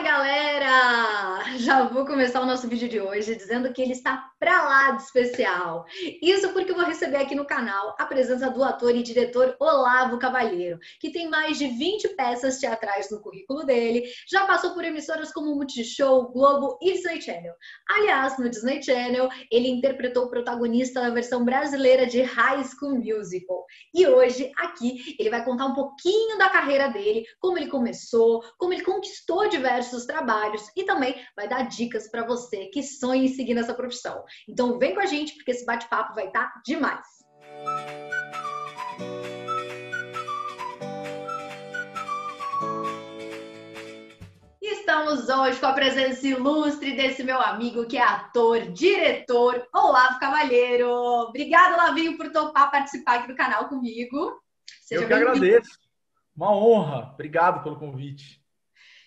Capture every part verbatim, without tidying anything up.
Fala, galera! Já vou começar o nosso vídeo de hoje dizendo que ele está pra lá de especial. Isso porque eu vou receber aqui no canal a presença do ator e diretor Olavo Cavalheiro, que tem mais de vinte peças teatrais no currículo dele, já passou por emissoras como Multishow, Globo e Disney Channel. Aliás, no Disney Channel, ele interpretou o protagonista da versão brasileira de High School Musical. E hoje, aqui, ele vai contar um pouquinho da carreira dele, como ele começou, como ele conquistou diversos trabalhos e também vai dar dicas para você que sonha em seguir nessa profissão. Então vem com a gente porque esse bate-papo vai estar tá demais. Estamos hoje com a presença ilustre desse meu amigo que é ator, diretor, Olavo Cavalheiro. Obrigada, Olavinho, por topar participar aqui do canal comigo. Seja Eu que agradeço. Uma honra. Obrigado pelo convite.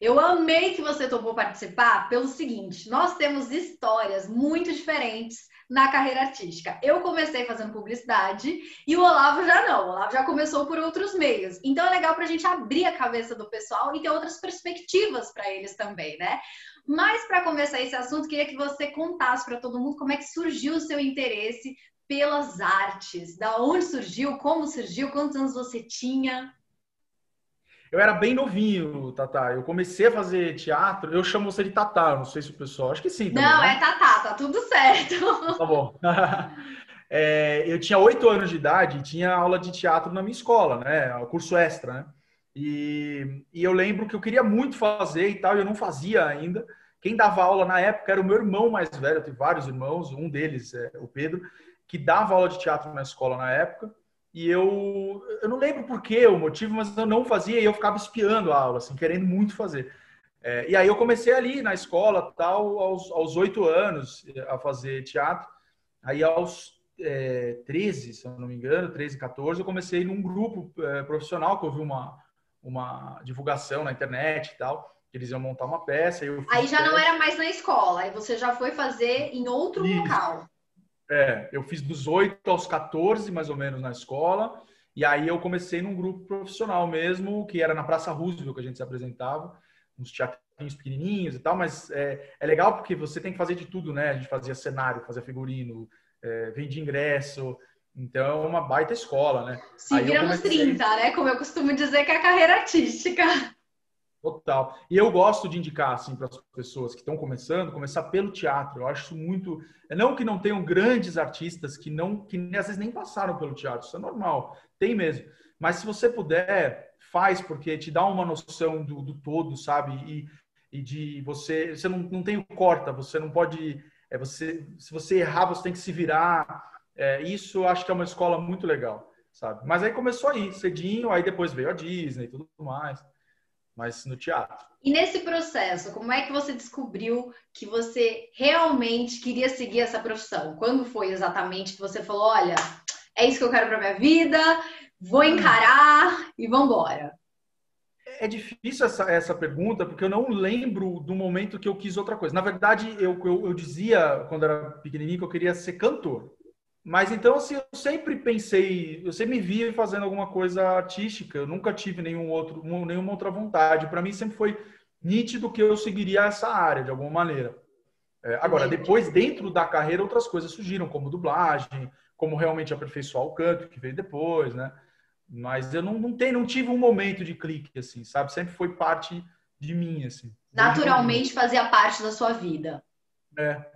Eu amei que você topou participar pelo seguinte: nós temos histórias muito diferentes na carreira artística. Eu comecei fazendo publicidade e o Olavo já não. O Olavo já começou por outros meios. Então é legal para a gente abrir a cabeça do pessoal e ter outras perspectivas para eles também, né? Mas para começar esse assunto, queria que você contasse para todo mundo como é que surgiu o seu interesse pelas artes. Da onde surgiu, como surgiu, quantos anos você tinha? Eu era bem novinho, Tatá. Eu comecei a fazer teatro. Eu chamo você de Tatá, não sei se o pessoal... Acho que sim. Também, não, né? É Tatá, tá tudo certo. Tá bom. É, eu tinha oito anos de idade e tinha aula de teatro na minha escola, né? O curso extra, né? E, e eu lembro que eu queria muito fazer e tal, e eu não fazia ainda. Quem dava aula na época era o meu irmão mais velho. Eu tenho vários irmãos, um deles é o Pedro, que dava aula de teatro na escola na época. E eu, eu não lembro por que o motivo, mas eu não fazia e eu ficava espiando a aula, assim, querendo muito fazer. É, e aí eu comecei ali na escola, tal, aos oito anos, a fazer teatro. Aí aos é, treze, se eu não me engano, treze, quatorze, eu comecei num grupo é, profissional, que eu vi uma, uma divulgação na internet e tal, que eles iam montar uma peça. Eu aí já peça. Não era mais na escola, aí você já foi fazer em outro Isso. local. É, eu fiz dos oito aos quatorze, mais ou menos, na escola. E aí eu comecei num grupo profissional mesmo, que era na Praça Roosevelt que a gente se apresentava. Uns teatrinhos pequenininhos e tal, mas é, é legal porque você tem que fazer de tudo, né? A gente fazia cenário, fazia figurino, é, vendia ingresso. Então, é uma baita escola, né? Se vira nos trinta, né? Como eu costumo dizer que é a carreira artística. Total. E eu gosto de indicar, assim, para as pessoas que estão começando, começar pelo teatro. Eu acho muito... Não que não tenham grandes artistas que, não, que às vezes nem passaram pelo teatro. Isso é normal. Tem mesmo. Mas se você puder, faz, porque te dá uma noção do, do todo, sabe? E, e de você... Você não, não tem o corta. Você não pode... É, você, se você errar, você tem que se virar. É, isso eu acho que é uma escola muito legal, sabe? Mas aí começou aí, cedinho. Aí depois veio a Disney e tudo mais. Mas no teatro. E nesse processo, como é que você descobriu que você realmente queria seguir essa profissão? Quando foi exatamente que você falou, olha, é isso que eu quero para minha vida, vou encarar e vamos embora? É difícil essa, essa pergunta, porque eu não lembro do momento que eu quis outra coisa. Na verdade, eu, eu, eu dizia, quando era pequenininho, que eu queria ser cantor. Mas então, assim, eu sempre pensei, eu sempre me via fazendo alguma coisa artística, eu nunca tive nenhum outro, nenhuma outra vontade. Para mim sempre foi nítido que eu seguiria essa área, de alguma maneira. É, agora, depois, dentro da carreira, outras coisas surgiram, como dublagem, como realmente aperfeiçoar o canto, que veio depois, né? Mas eu não, não, tenho, não tive um momento de clique, assim, sabe? Sempre foi parte de mim, assim. Naturalmente fazia parte da sua vida. É.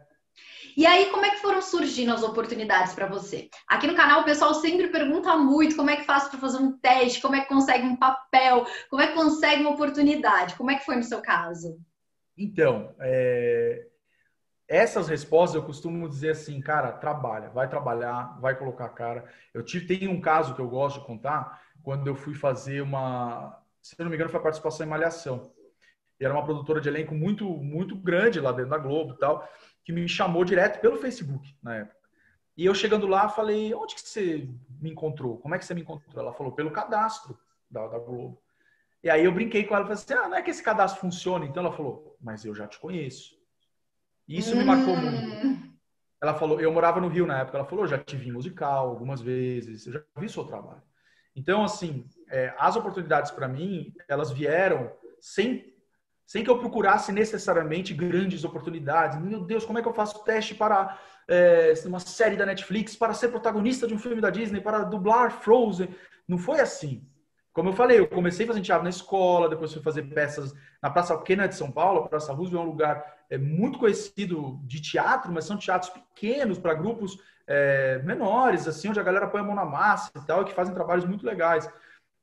E aí, como é que foram surgindo as oportunidades para você? Aqui no canal o pessoal sempre pergunta muito como é que faço para fazer um teste, como é que consegue um papel, como é que consegue uma oportunidade, como é que foi no seu caso? Então, é... essas respostas eu costumo dizer assim, cara, trabalha, vai trabalhar, vai colocar a cara. Eu tive, tem um caso que eu gosto de contar, quando eu fui fazer uma, se eu não me engano foi a participação em Malhação. E era uma produtora de elenco muito, muito grande lá dentro da Globo e tal, que me chamou direto pelo Facebook na época. E eu chegando lá, falei, onde que você me encontrou? Como é que você me encontrou? Ela falou, pelo cadastro da, da Globo. E aí eu brinquei com ela, falei assim, ah, não é que esse cadastro funciona? Então ela falou, mas eu já te conheço. E isso hum. me marcou muito. Ela falou, eu morava no Rio na época, ela falou, já te vi em musical algumas vezes, eu já vi o seu trabalho. Então, assim, é, as oportunidades para mim, elas vieram sem... sem que eu procurasse necessariamente grandes oportunidades. Meu Deus, como é que eu faço teste para é, uma série da Netflix, para ser protagonista de um filme da Disney, para dublar Frozen? Não foi assim. Como eu falei, eu comecei fazendo teatro na escola, depois fui fazer peças na Praça Pequena de São Paulo. A Praça Luz é um lugar é, muito conhecido de teatro, mas são teatros pequenos para grupos é, menores, assim, onde a galera põe a mão na massa e tal, e que fazem trabalhos muito legais.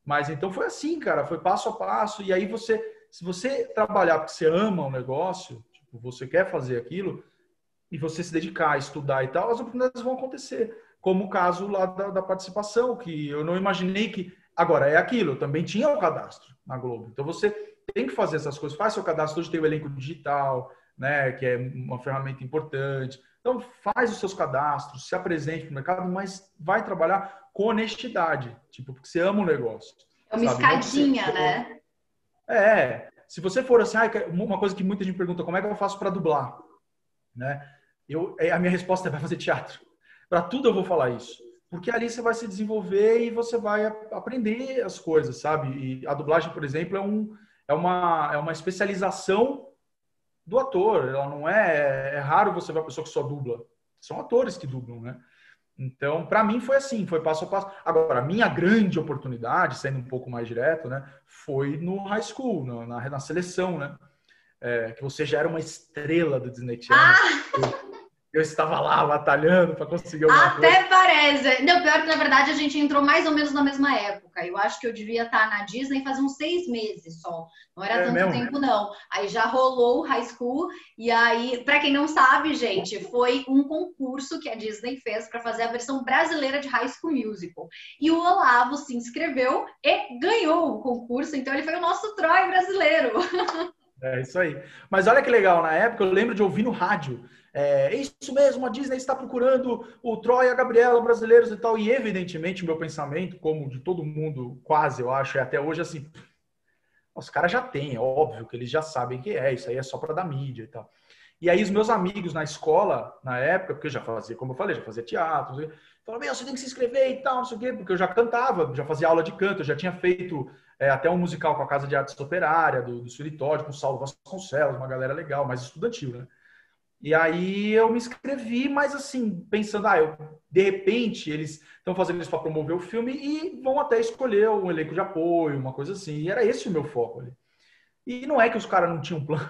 Mas então foi assim, cara, foi passo a passo. E aí você... Se você trabalhar porque você ama um negócio, tipo, você quer fazer aquilo, e você se dedicar a estudar e tal, as oportunidades vão acontecer. Como o caso lá da, da participação, que eu não imaginei que... Agora, é aquilo, eu também tinha o cadastro na Globo. Então, você tem que fazer essas coisas. Faz seu cadastro. Hoje tem o elenco digital, né, que é uma ferramenta importante. Então, faz os seus cadastros, se apresente para o mercado, mas vai trabalhar com honestidade, tipo, porque você ama o negócio. É uma sabe? escadinha, né? É, se você for assim, ah, uma coisa que muita gente pergunta, como é que eu faço para dublar? Né? Eu, a minha resposta é, vai fazer teatro. Para tudo eu vou falar isso. Porque ali você vai se desenvolver e você vai aprender as coisas, sabe? E a dublagem, por exemplo, é, um, é, uma, é uma especialização do ator. Ela não é, é raro você ver uma pessoa que só dubla. São atores que dublam, né? Então, para mim foi assim, foi passo a passo. Agora, a minha grande oportunidade, sendo um pouco mais direto, né, foi no high school, no, na, na seleção, né? É, que você já era uma estrela do Disney Channel. Ah! Eu, eu estava lá, batalhando para conseguir alguma coisa. Até parece. Não, pior que, na verdade, a gente entrou mais ou menos na mesma época. Eu acho que eu devia estar na Disney faz uns seis meses só. Não era é tanto mesmo? tempo, não. Aí já rolou o high school. E aí, para quem não sabe, gente, foi um concurso que a Disney fez para fazer a versão brasileira de High School Musical. E o Olavo se inscreveu e ganhou o concurso. Então, ele foi o nosso Troy brasileiro. É isso aí. Mas olha que legal, na época eu lembro de ouvir no rádio. É isso mesmo, a Disney está procurando o Troy e a Gabriela brasileiros e tal. E evidentemente o meu pensamento, como de todo mundo quase, eu acho, é até hoje assim, os caras já têm, é óbvio que eles já sabem que é, isso aí é só para dar mídia e tal. E aí os meus amigos na escola, na época, porque eu já fazia, como eu falei, já fazia teatro, falaram, meu, você tem que se inscrever e tal, não sei o quê, porque eu já cantava, já fazia aula de canto, eu já tinha feito é, até um musical com a Casa de Artes Operária, do, do Suritódio, com o Saulo Vasconcelos, uma galera legal, mais estudantil, né? E aí eu me inscrevi, mas assim, pensando, ah, eu, de repente eles estão fazendo isso para promover o filme e vão até escolher um elenco de apoio, uma coisa assim. E era esse o meu foco ali. E não é que os caras não tinham plano,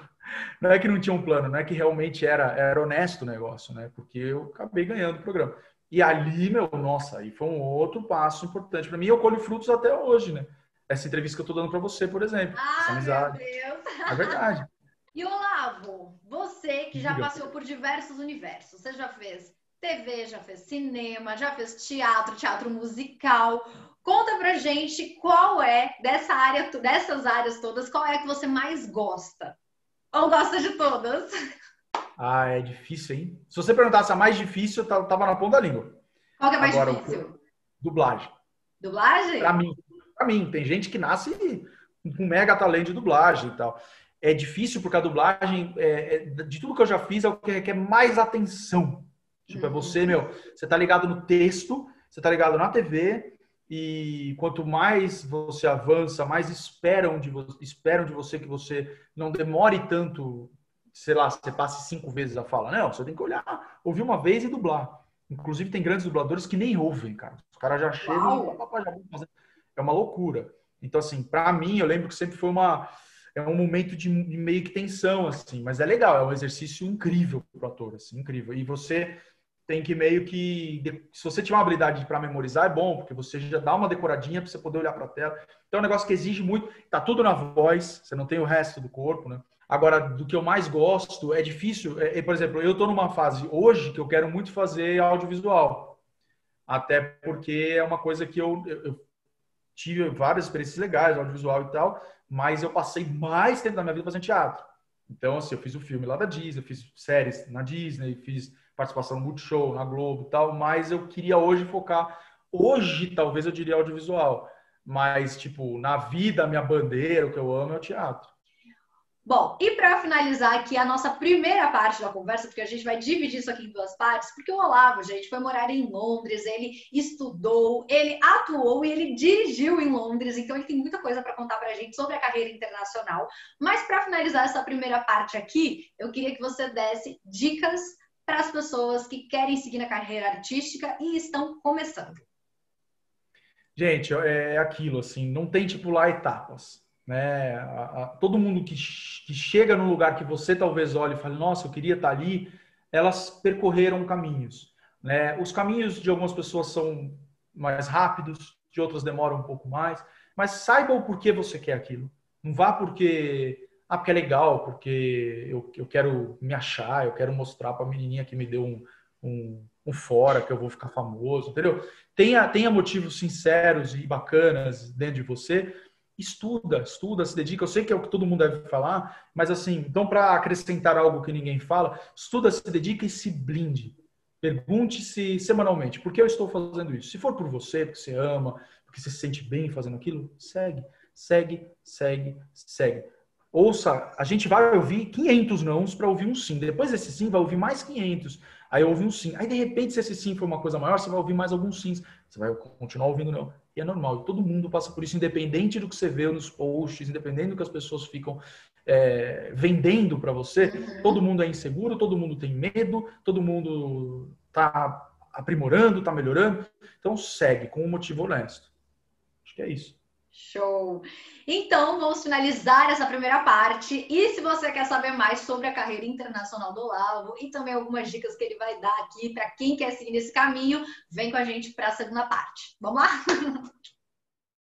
não é que não tinham plano, não é que realmente era, era honesto o negócio, né? Porque eu acabei ganhando o programa. E ali, meu, nossa, aí foi um outro passo importante para mim. E eu colho frutos até hoje, né? Essa entrevista que eu tô dando para você, por exemplo. Ah, essa amizade. Meu Deus! É verdade. E Olavo, você que já passou por diversos universos, você já fez T V, já fez cinema, já fez teatro, teatro musical. Conta pra gente qual é, dessa área, dessas áreas todas, qual é que você mais gosta? Ou gosta de todas? Ah, é difícil, hein? Se você perguntasse a mais difícil, eu tava na ponta da língua. Qual que é mais Agora, difícil? Dublagem. Dublagem? Pra mim, pra mim. Tem gente que nasce com um mega talento de dublagem e tal. É difícil porque a dublagem, é, é, de tudo que eu já fiz, é o que requer mais atenção. Tipo, é você, meu, você tá ligado no texto, você tá ligado na T V, e quanto mais você avança, mais esperam de, vo- esperam de você que você não demore tanto, sei lá, você passe cinco vezes a fala. Não, você tem que olhar, ouvir uma vez e dublar. Inclusive, tem grandes dubladores que nem ouvem, cara. Os caras já chegam... É uma loucura. Então, assim, pra mim, eu lembro que sempre foi uma... É um momento de meio que tensão, assim. Mas é legal, é um exercício incrível pro ator, assim, incrível. E você tem que meio que... Se você tiver uma habilidade para memorizar, é bom, porque você já dá uma decoradinha para você poder olhar para a tela. Então é um negócio que exige muito. Tá tudo na voz, você não tem o resto do corpo, né? Agora, do que eu mais gosto, é difícil... É, é, por exemplo, eu tô numa fase hoje que eu quero muito fazer audiovisual. Até porque é uma coisa que eu... eu, eu tive várias experiências legais, audiovisual e tal, mas eu passei mais tempo da minha vida fazendo teatro. Então, assim, eu fiz o filme lá da Disney, eu fiz séries na Disney, fiz participação no Multishow, na Globo e tal, mas eu queria hoje focar, hoje talvez eu diria audiovisual, mas, tipo, na vida, a minha bandeira, o que eu amo é o teatro. Bom, e para finalizar aqui a nossa primeira parte da conversa, porque a gente vai dividir isso aqui em duas partes, porque o Olavo, gente, foi morar em Londres, ele estudou, ele atuou e ele dirigiu em Londres, então ele tem muita coisa para contar para a gente sobre a carreira internacional. Mas para finalizar essa primeira parte aqui, eu queria que você desse dicas para as pessoas que querem seguir na carreira artística e estão começando. Gente, é aquilo assim, não tente pular etapas. Né? A, a, todo mundo que, que chega num lugar que você talvez olhe e fale, nossa, eu queria estar ali, elas percorreram caminhos, né? Os caminhos de algumas pessoas são mais rápidos, de outras demoram um pouco mais, mas saiba o porquê você quer aquilo. Não vá porque, ah, porque é legal, porque eu, eu quero me achar, eu quero mostrar para a menininha que me deu um, um, um fora, que eu vou ficar famoso, entendeu? Tenha, tenha motivos sinceros e bacanas dentro de você. Estuda, estuda, se dedica. Eu sei que é o que todo mundo deve falar, mas assim, então para acrescentar algo que ninguém fala, estuda, se dedica e se blinde. Pergunte-se semanalmente, por que eu estou fazendo isso? Se for por você, porque você ama, porque você se sente bem fazendo aquilo, segue, segue, segue, segue. Ouça, a gente vai ouvir quinhentos nãos para ouvir um sim. Depois desse sim, vai ouvir mais quinhentos. Aí ouve um sim. Aí de repente, se esse sim for uma coisa maior, você vai ouvir mais alguns sims. Você vai continuar ouvindo não. E é normal, todo mundo passa por isso, independente do que você vê nos posts, independente do que as pessoas ficam é, vendendo para você, uhum. Todo mundo é inseguro, todo mundo tem medo, todo mundo tá aprimorando, tá melhorando. Então segue com um motivo honesto. Acho que é isso. Show! Então, vamos finalizar essa primeira parte. E se você quer saber mais sobre a carreira internacional do Olavo e também algumas dicas que ele vai dar aqui para quem quer seguir nesse caminho, vem com a gente para a segunda parte. Vamos lá?